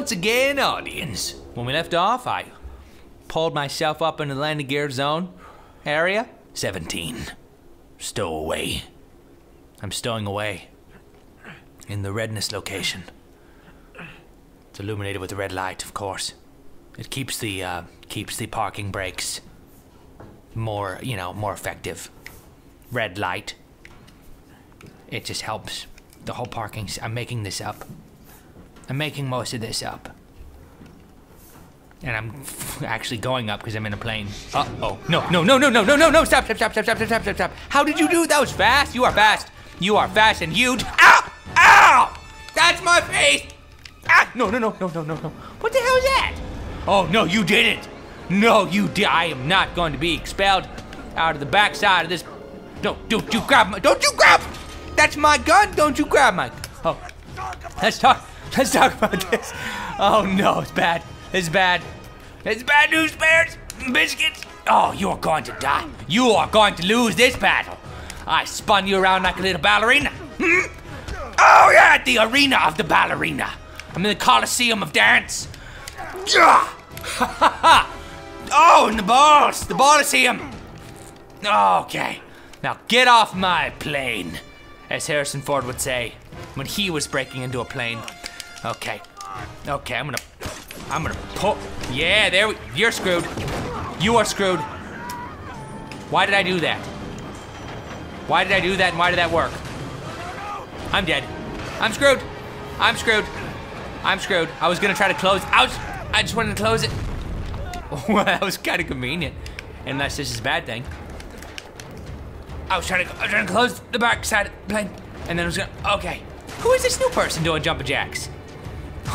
once again, audience. When we left off, I pulled myself up into the landing gear zone. Area 17. Stowaway. I'm stowing away in the redness location. It's illuminated with a red light, of course. It keeps the parking brakes more, more effective. Red light. It just helps. The whole parking... I'm making this up. I'm making most of this up. And I'm actually going up because I'm in a plane. Uh-oh. No. Stop. How did you do that? Was fast? You are fast and you... Ow! Ow! That's my face! Ah! No. What the hell is that? Oh, no, you didn't. No, you did. I am not going to be expelled out of the backside of this... No, don't you grab my... Don't you grab... That's my gun. Don't you grab my... Oh. Let's talk about this. Oh, no, it's bad. It's bad news, bears! Biscuits! Oh, you're going to die. You are going to lose this battle. I spun you around like a little ballerina. Hmm? Oh, you're at the arena of the ballerina. I'm in the Coliseum of Dance. Yeah! Ha ha ha! Oh, and the balls! The Balliseum! Okay. Now get off my plane, as Harrison Ford would say when he was breaking into a plane. Okay. Okay, I'm gonna pull. Yeah, there we... You're screwed. You are screwed. Why did I do that? Why did I do that and why did that work? I'm dead. I'm screwed. I was gonna try to close... I just wanted to close it. Well, that was kind of convenient. Unless this is a bad thing. I was trying to close the back side of the plane. And then I was gonna... Okay. Who is this new person doing jumping jacks?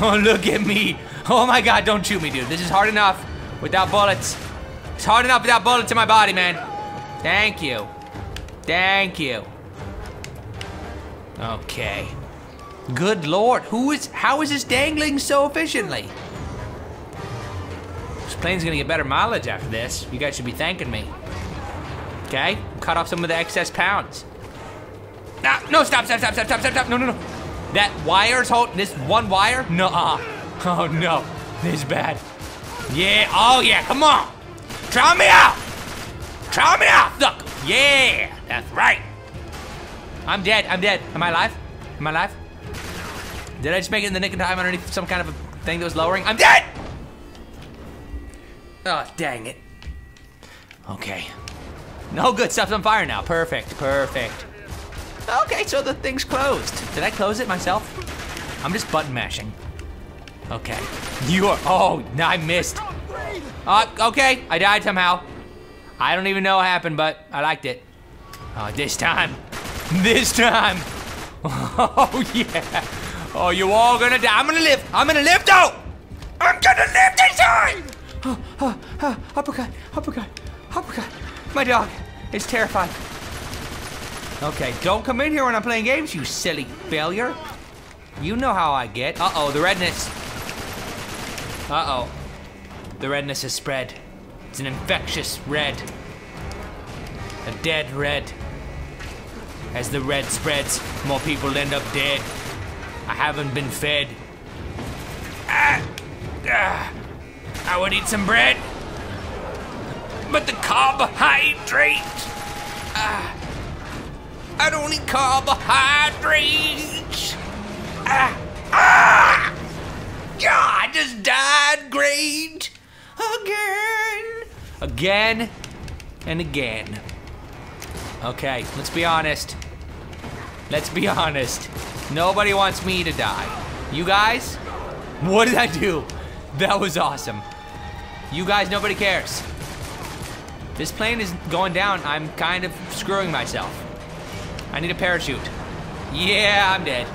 Oh, look at me. Oh my God, don't shoot me, dude. This is hard enough without bullets. It's hard enough without bullets in my body, man. Thank you. Thank you. Okay. Good Lord, how is this dangling so efficiently? This plane's gonna get better mileage after this. You guys should be thanking me. Okay, cut off some of the excess pounds. No, stop. No. That wire's holding this one wire? Nuh-uh. Oh no, this is bad. Yeah, oh yeah, come on. Try me out, look. Yeah, that's right. I'm dead. Am I alive? Did I just make it in the nick of time underneath some kind of a thing that was lowering? I'm dead! Oh, dang it. Okay. No good stuff's on fire now. Perfect. Okay, so the thing's closed. Did I close it myself? I'm just button mashing. Okay. You are... Oh, I missed. Okay, I died somehow. I don't even know what happened, but I liked it. Oh, this time. Oh, yeah. Oh, you all gonna die. I'm gonna live, though. I'm gonna live this time. Uppercut. My dog is terrified. Okay, don't come in here when I'm playing games, you silly failure. You know how I get. Uh-oh, the redness. Uh-oh. The redness has spread. It's an infectious red. A dead red. As the red spreads, more people end up dead. I haven't been fed. I would eat some bread. But the carbohydrates. I don't eat carbohydrates. I just died great. Again and again. Okay, let's be honest. Nobody wants me to die. You guys? What did I do? That was awesome. You guys, nobody cares. This plane is going down. I'm kind of screwing myself. I need a parachute. Yeah, I'm dead.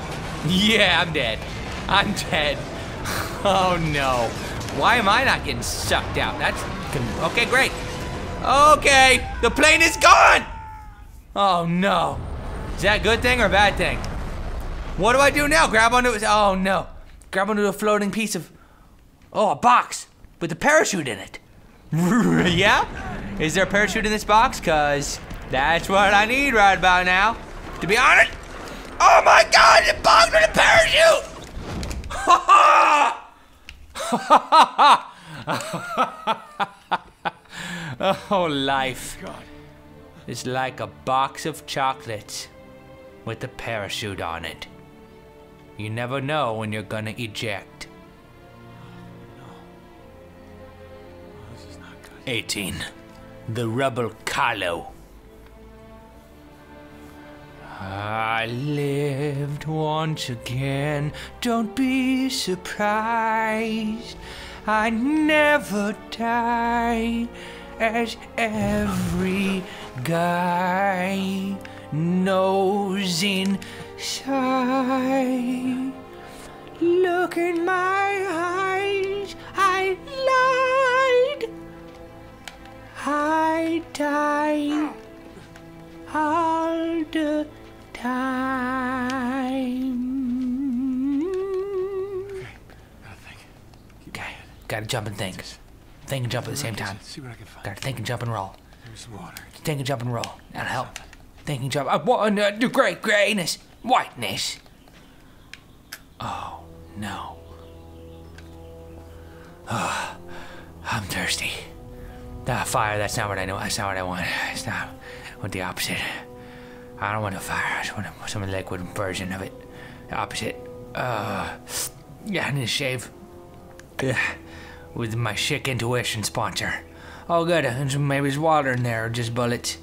I'm dead. Oh no. Why am I not getting sucked out? That's... Okay, great. Okay, the plane is gone! Oh no. Is that a good thing or a bad thing? What do I do now? Grab onto it. Oh no. Grab onto a floating piece of... Oh, a box with a parachute in it. Yeah? Is there a parachute in this box? 'Cause that's what I need right about now. To be honest. Oh my God, the box with a parachute! Ha ha! Oh, life is like a box of chocolates with a parachute on it. You never know when you're gonna eject. No. Well, this is not good. 18. The Rebel Kylo. I lived once again, don't be surprised. I never die, as every guy knows inside. Look in my eyes, I lied. I die all the time. Okay, gotta think. Okay, gotta jump and think. Think and jump at the same time. See what I can find. Gotta think and jump and roll. There's some water. Think and jump and roll. That'll help. Think and jump. Great grayness, whiteness. Oh no. Oh, I'm thirsty. Ah, fire. That's not what I know. That's not what I want. It's not. I want the opposite. I don't want a fire, I just want some liquid version of it. The opposite. Yeah, I need to shave. Ugh. With my Chick Intuition sponsor. Oh good, maybe there's water in there, or just bullets.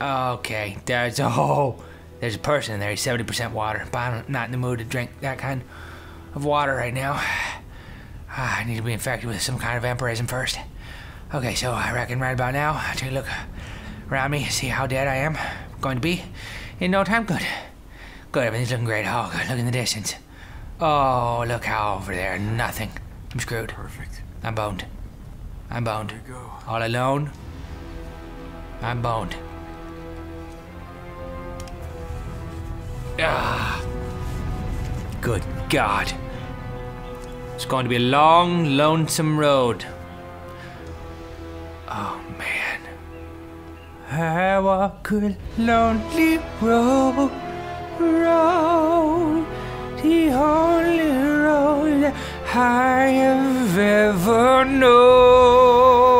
Okay, there's a person in there, he's 70% water, but I'm not in the mood to drink that kind of water right now. I need to be infected with some kind of vampirism first. Okay, so I reckon right about now, I'll take a look around me, see how dead I am. Going to be in no time. Good. Good, everything's looking great. Oh, good. Look in the distance. Oh, look how over there. Nothing. I'm screwed. Perfect. I'm boned. I'm boned. There you go. All alone. I'm boned. Ah. Good God. It's going to be a long, lonesome road. Oh, man. I walk a lonely road, the only road that I have ever known.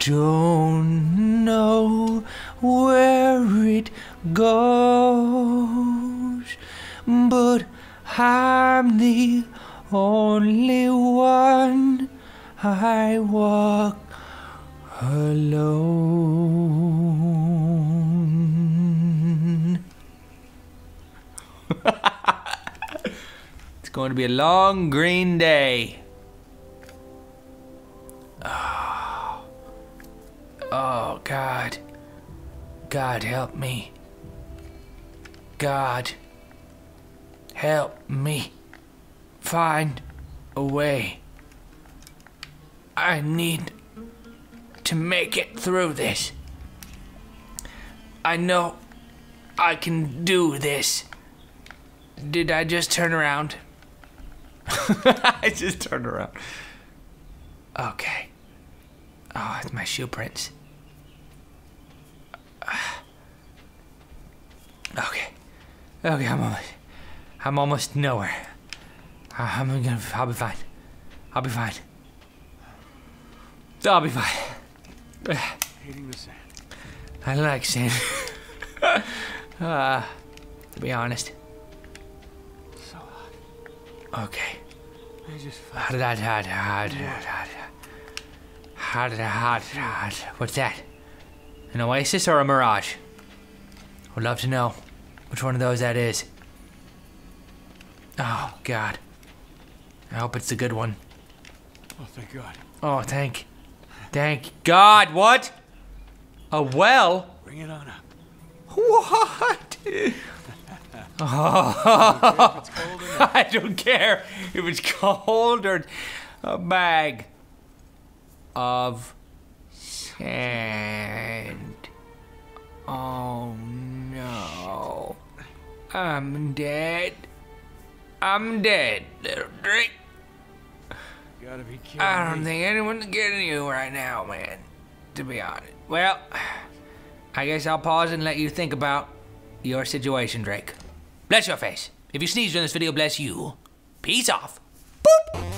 Don't know where it goes, but I'm the only one. I walk alone. It's going to be a long green day. Oh, oh God. God help me. God. Help me find a way. I need to make it through this. I know I can do this. Did I just turn around? I just turned around. Okay. Oh, it's my shoe prints. Okay. Okay, I'm almost nowhere. I'll be fine. I'll be fine. I'll be fine. Hating the sand. I like sand. To be honest. So hot. Okay. I just What's that? An oasis or a mirage? Would love to know which one of those that is. Oh, God. I hope it's a good one. Oh, thank God. Oh, thank God. What? A well? Bring it on up. What? Oh. I don't care if it's cold or a bag of sand. Oh, no. I'm dead. I'm dead, little Drake. Gotta be kidding me. I don't think anyone can get you right now, man. To be honest. Well, I guess I'll pause and let you think about your situation, Drake. Bless your face. If you sneeze during this video, bless you. Peace off. Boop!